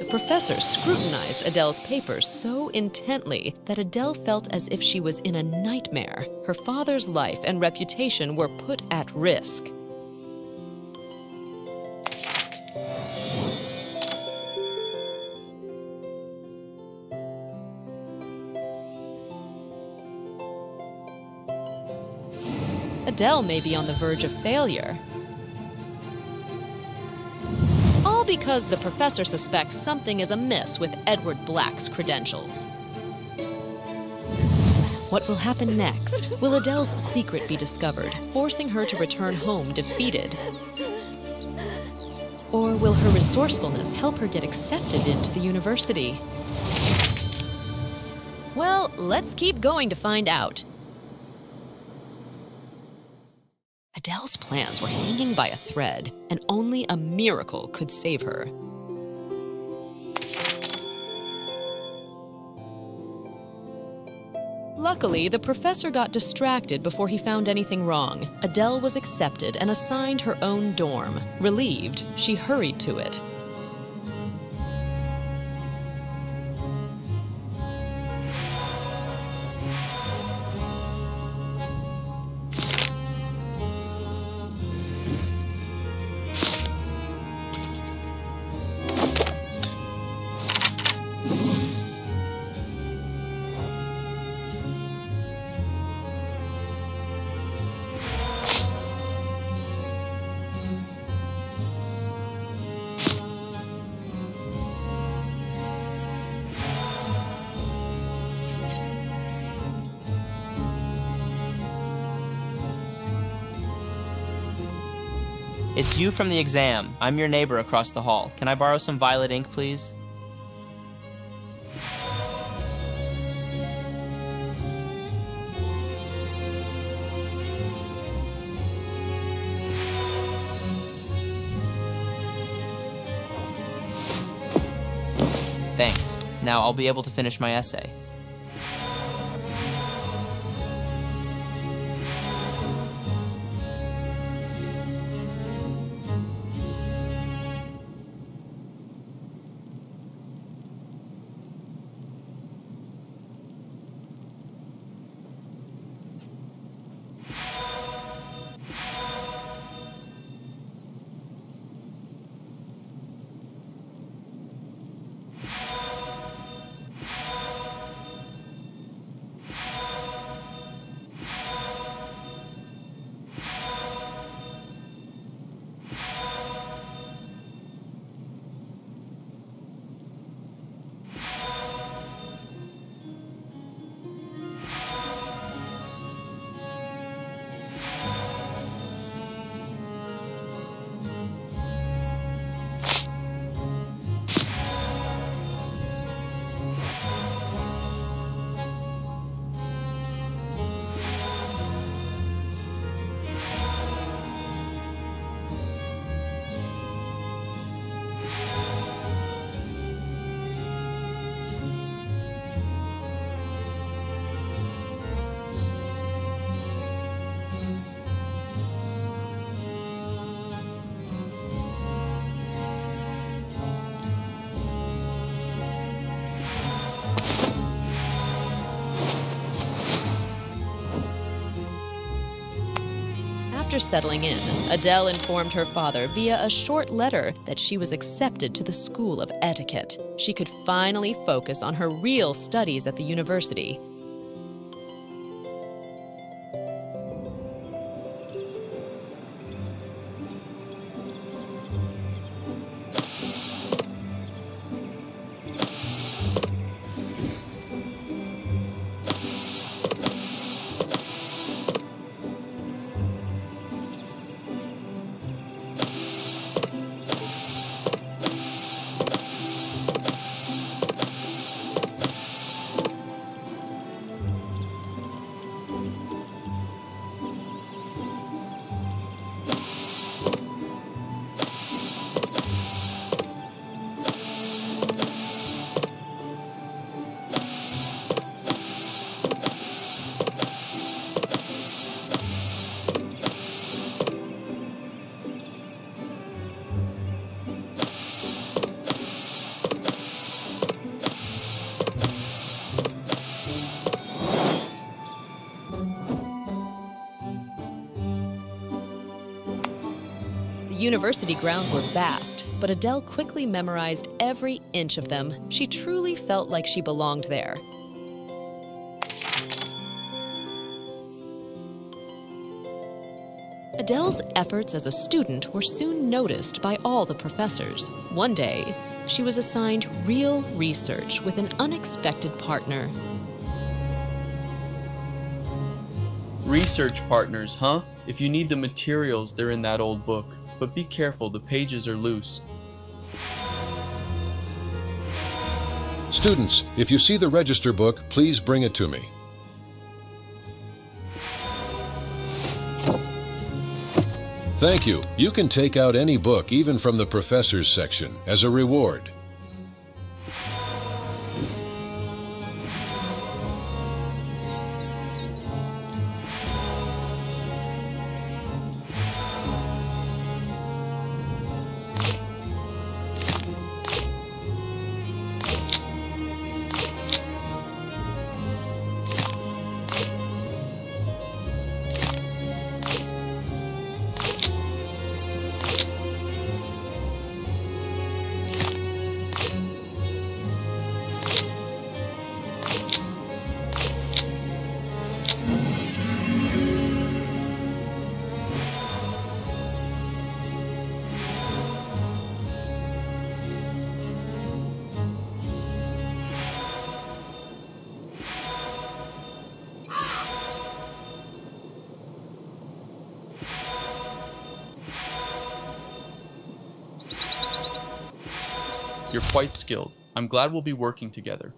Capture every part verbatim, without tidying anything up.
The professor scrutinized Adele's papers so intently that Adele felt as if she was in a nightmare. Her father's life and reputation were put at risk. Adele may be on the verge of failure. Because the professor suspects something is amiss with Edward Black's credentials. What will happen next? Will Adele's secret be discovered, forcing her to return home defeated? Or will her resourcefulness help her get accepted into the university? Well, let's keep going to find out. Adele's plans were hanging by a thread, and only a miracle could save her. Luckily, the professor got distracted before he found anything wrong. Adele was accepted and assigned her own dorm. Relieved, she hurried to it. It's you from the exam. I'm your neighbor across the hall. Can I borrow some violet ink, please? Thanks. Now I'll be able to finish my essay. After settling in, Adele informed her father via a short letter that she was accepted to the School of Etiquette. She could finally focus on her real studies at the university. University grounds were vast, but Adele quickly memorized every inch of them. She truly felt like she belonged there. Adele's efforts as a student were soon noticed by all the professors. One day, she was assigned real research with an unexpected partner. Research partners, huh? If you need the materials, they're in that old book. But be careful, the pages are loose. Students, if you see the register book, please bring it to me. Thank you. You can take out any book, even from the professor's section, as a reward. You're quite skilled. I'm glad we'll be working together.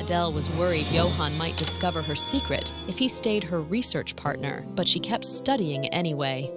Adele was worried Johann might discover her secret if he stayed her research partner, but she kept studying anyway.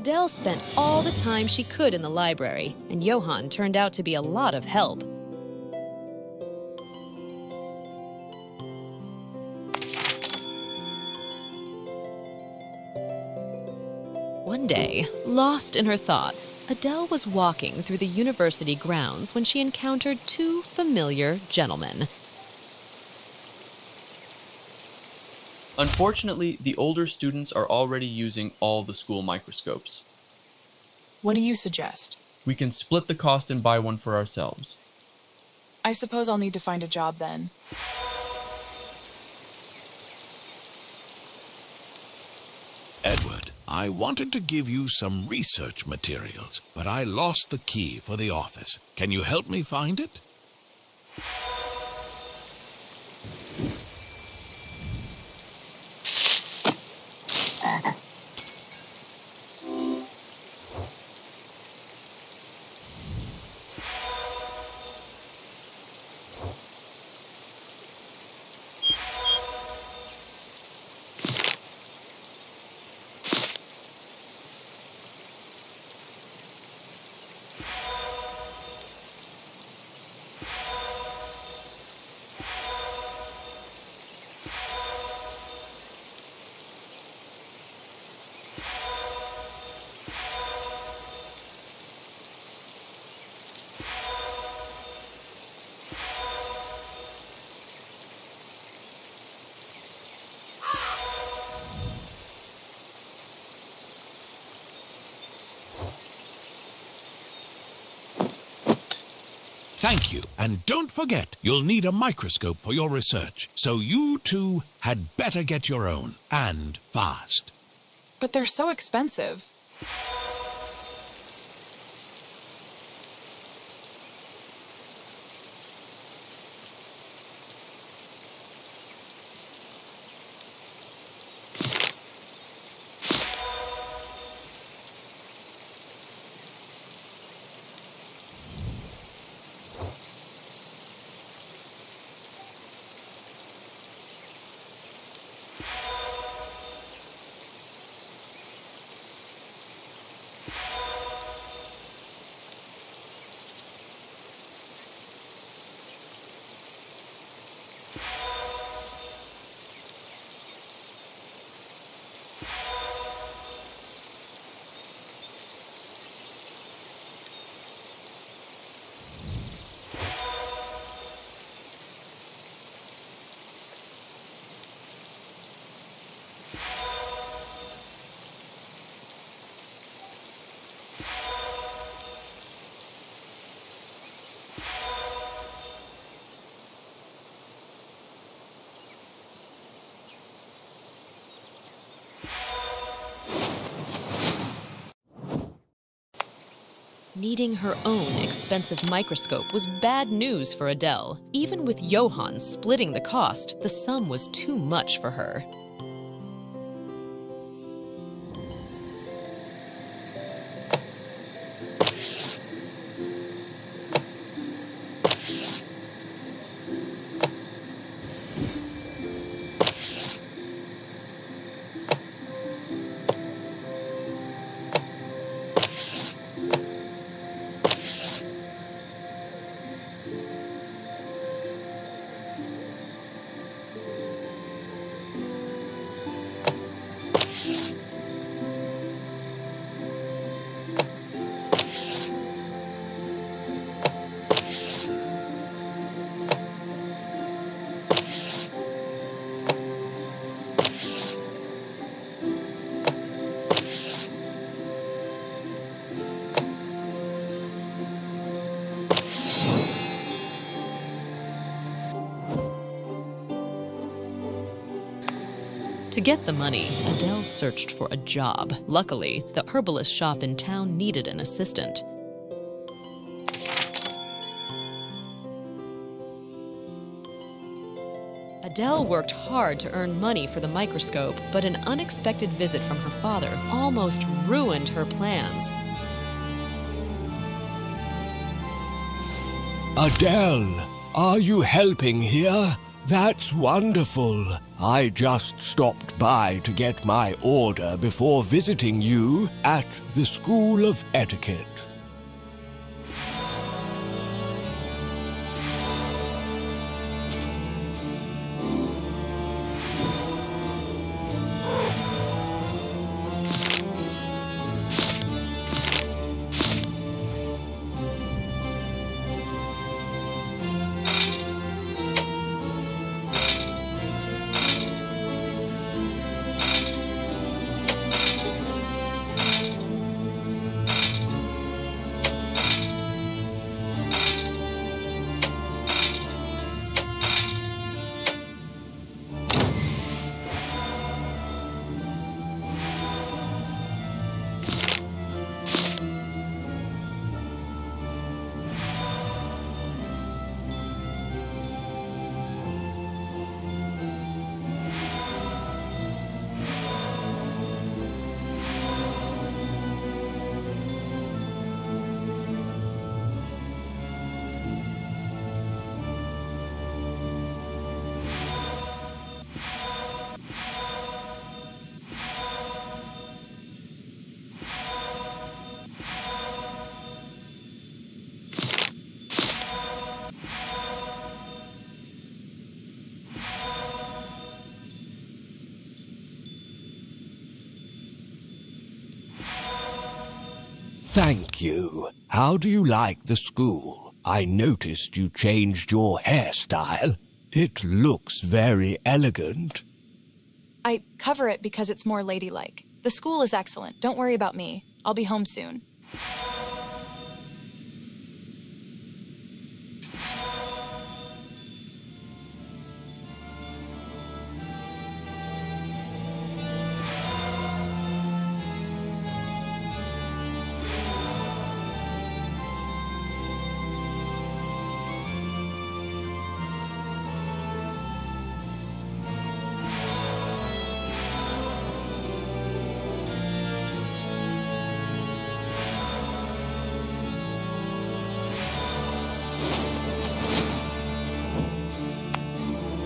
Adele spent all the time she could in the library, and Johann turned out to be a lot of help. One day, lost in her thoughts, Adele was walking through the university grounds when she encountered two familiar gentlemen. Unfortunately, the older students are already using all the school microscopes. What do you suggest? We can split the cost and buy one for ourselves. I suppose I'll need to find a job then. Edward, I wanted to give you some research materials, but I lost the key for the office. Can you help me find it? Thank you, and don't forget, you'll need a microscope for your research, so you two had better get your own, and fast. But they're so expensive. Needing her own expensive microscope was bad news for Adele. Even with Johann splitting the cost, the sum was too much for her. To get the money, Adele searched for a job. Luckily, the herbalist shop in town needed an assistant. Adele worked hard to earn money for the microscope, but an unexpected visit from her father almost ruined her plans. Adele, are you helping here? That's wonderful. I just stopped by to get my order before visiting you at the School of Etiquette. Thank you. How do you like the school? I noticed you changed your hairstyle. It looks very elegant. I cover it because it's more ladylike. The school is excellent. Don't worry about me. I'll be home soon.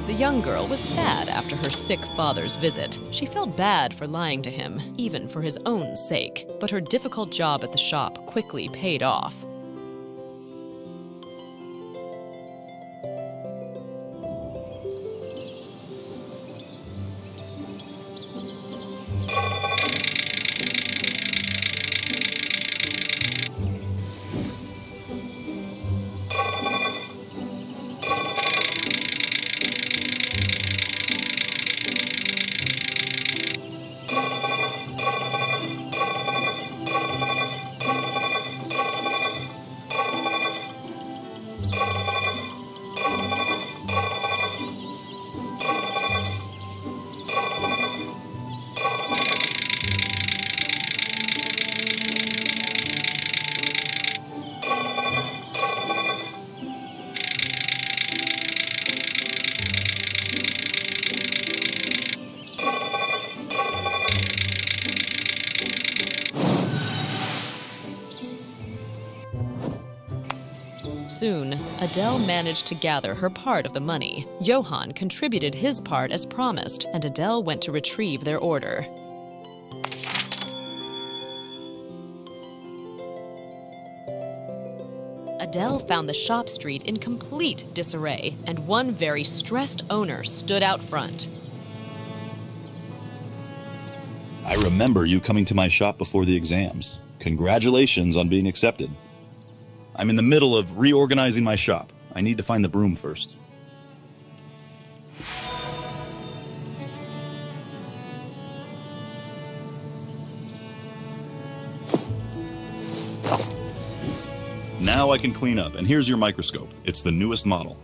The young girl was sad after her sick father's visit. She felt bad for lying to him, even for his own sake. But her difficult job at the shop quickly paid off. Soon, Adele managed to gather her part of the money. Johann contributed his part as promised, and Adele went to retrieve their order. Adele found the shop street in complete disarray, and one very stressed owner stood out front. I remember you coming to my shop before the exams. Congratulations on being accepted. I'm in the middle of reorganizing my shop. I need to find the broom first. Now I can clean up, and here's your microscope. It's the newest model.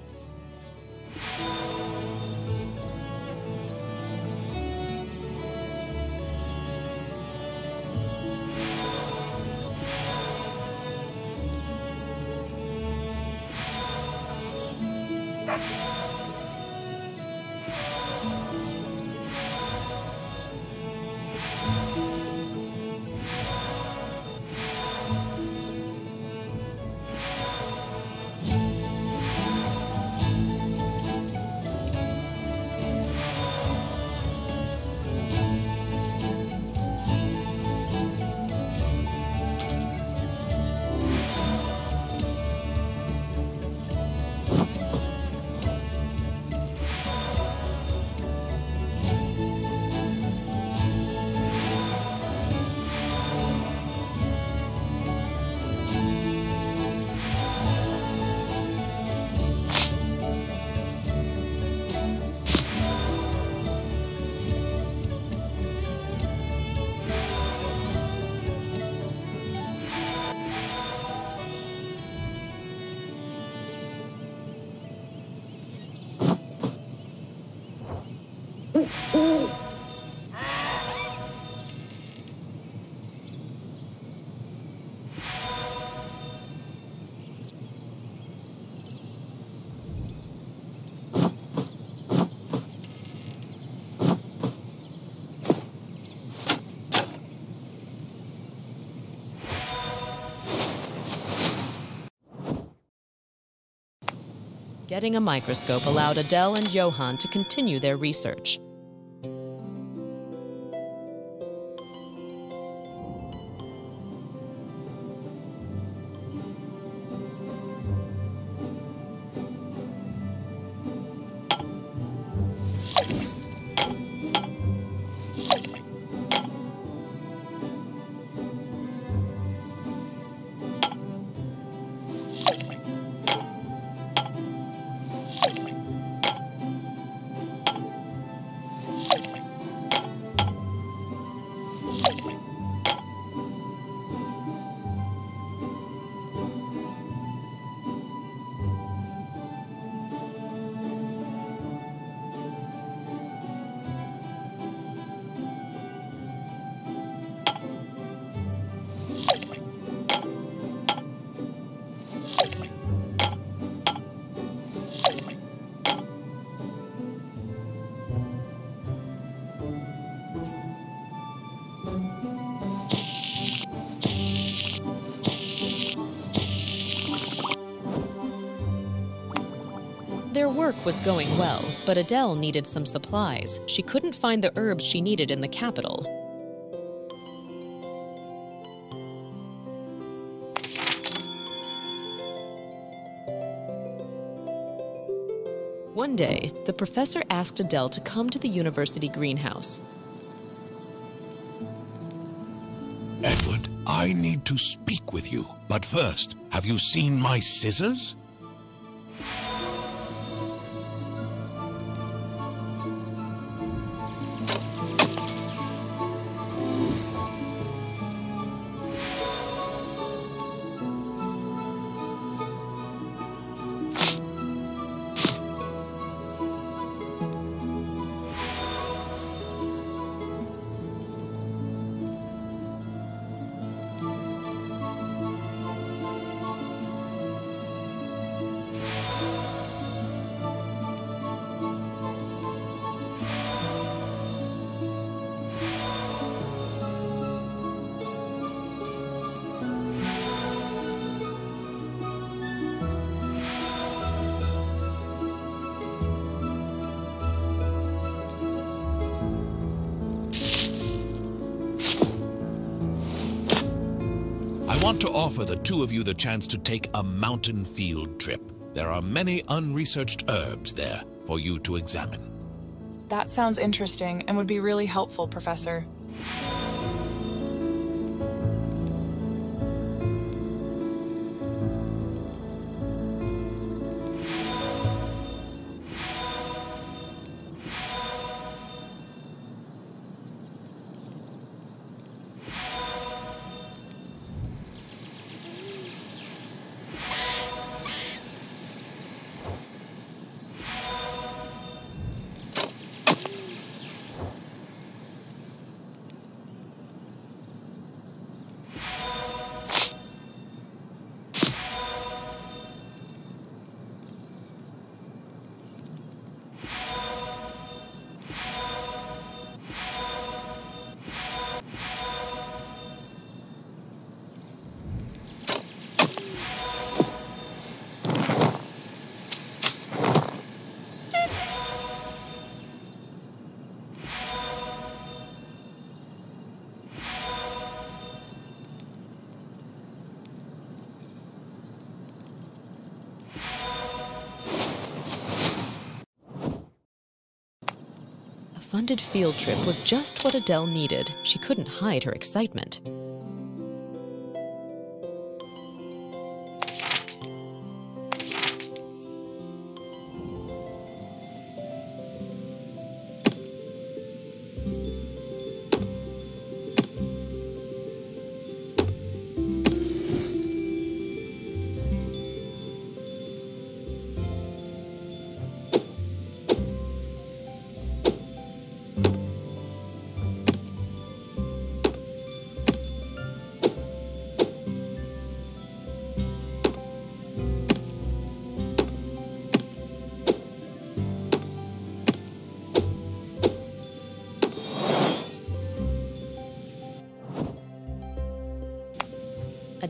Getting a microscope allowed Adele and Johann to continue their research. Their work was going well, but Adele needed some supplies. She couldn't find the herbs she needed in the capital. One day, the professor asked Adele to come to the university greenhouse. Edward, I need to speak with you. But first, have you seen my scissors? I want to offer the two of you the chance to take a mountain field trip. There are many unresearched herbs there for you to examine. That sounds interesting and would be really helpful, Professor. The funded field trip was just what Adele needed. She couldn't hide her excitement.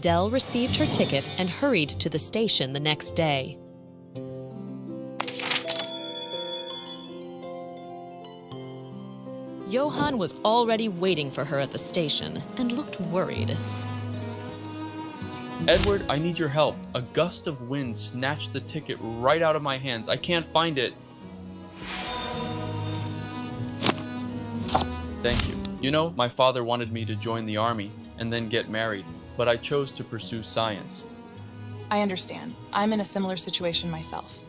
Adele received her ticket and hurried to the station the next day. Johann was already waiting for her at the station and looked worried. "Edward, I need your help. A gust of wind snatched the ticket right out of my hands. I can't find it." "Thank you. You know, my father wanted me to join the army and then get married, but I chose to pursue science." "I understand. I'm in a similar situation myself."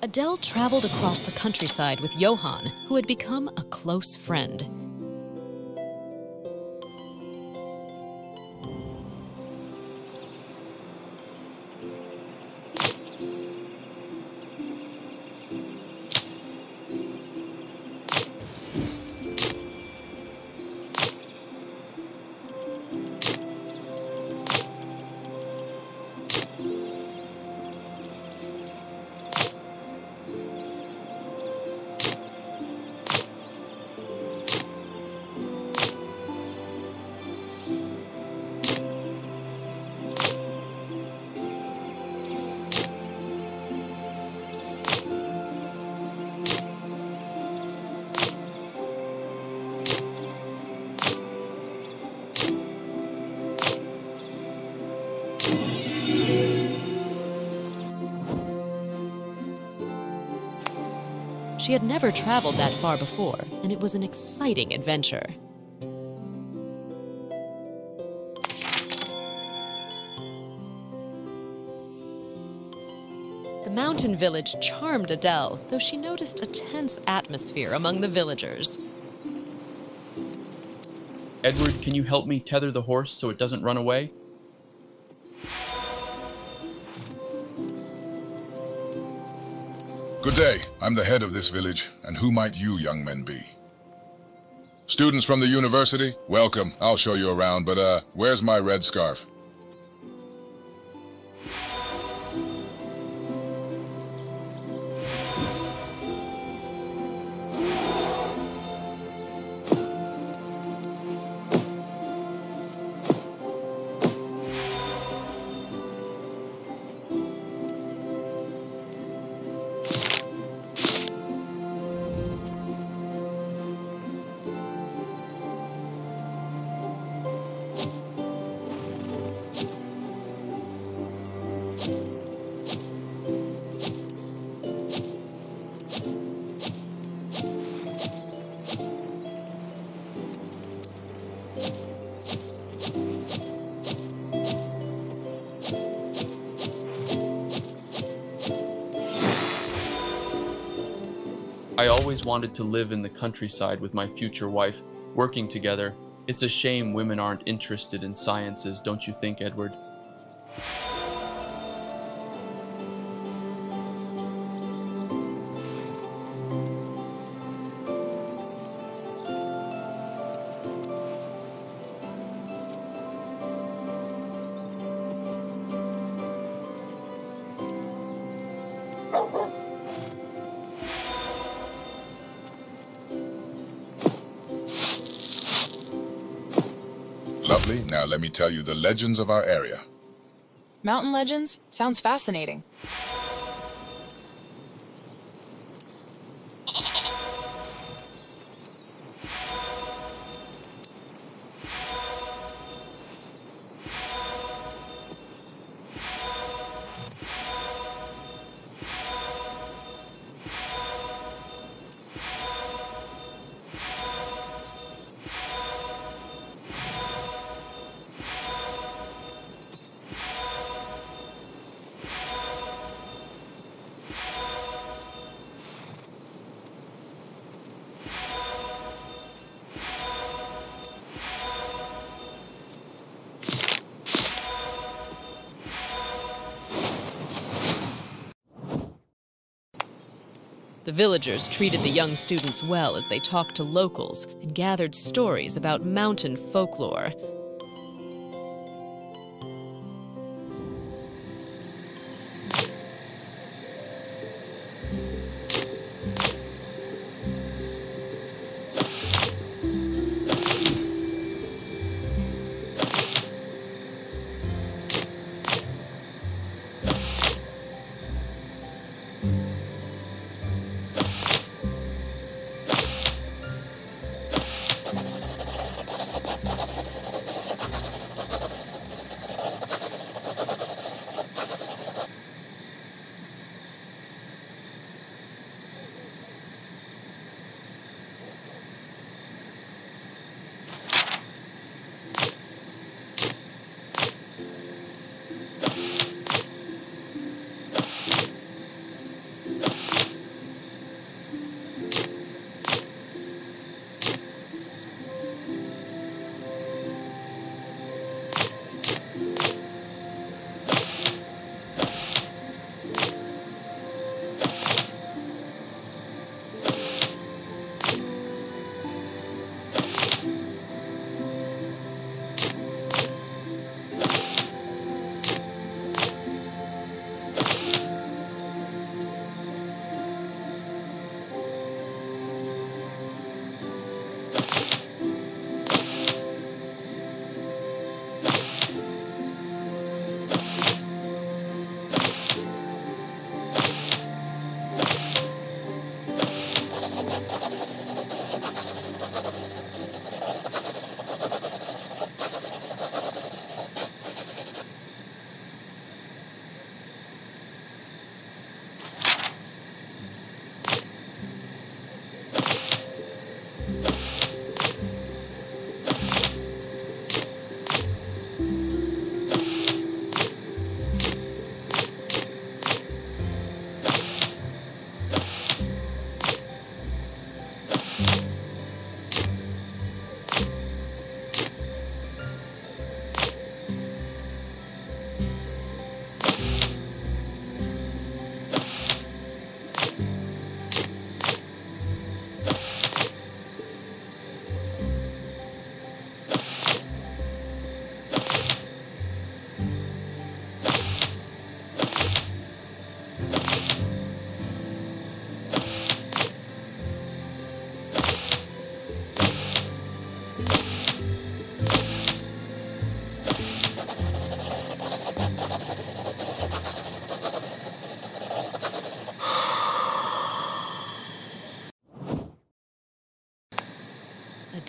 Adele traveled across the countryside with Johann, who had become a close friend. She had never traveled that far before, and it was an exciting adventure. The mountain village charmed Adele, though she noticed a tense atmosphere among the villagers. "Edward, can you help me tether the horse so it doesn't run away?" "Good day. I'm the head of this village, and who might you young men be?" "Students from the university, welcome. I'll show you around, but uh, where's my red scarf?" I always wanted to live in the countryside with my future wife, working together. It's a shame women aren't interested in sciences, don't you think, Edward? Lovely. Now let me tell you the legends of our area. Mountain legends? Sounds fascinating. The villagers treated the young students well as they talked to locals and gathered stories about mountain folklore.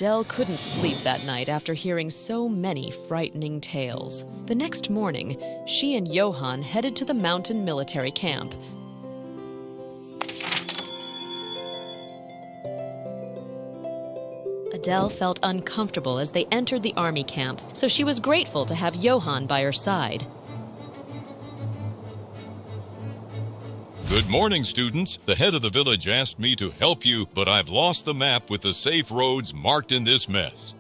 Adelь couldn't sleep that night after hearing so many frightening tales. The next morning, she and Johann headed to the mountain military camp. Adele felt uncomfortable as they entered the army camp, so she was grateful to have Johann by her side. Good morning, students. The head of the village asked me to help you, but I've lost the map with the safe roads marked in this mess.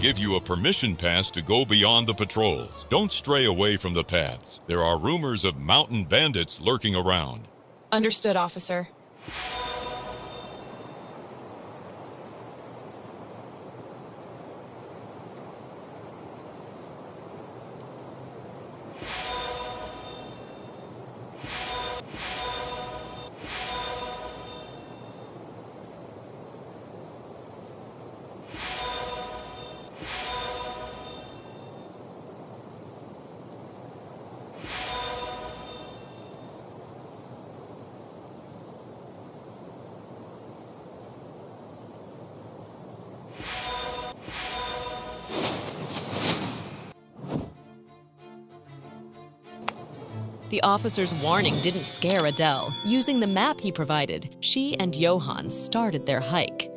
Give you a permission pass to go beyond the patrols. Don't stray away from the paths. There are rumors of mountain bandits lurking around. Understood, officer. The officer's warning didn't scare Adele. Using the map he provided, she and Johann started their hike.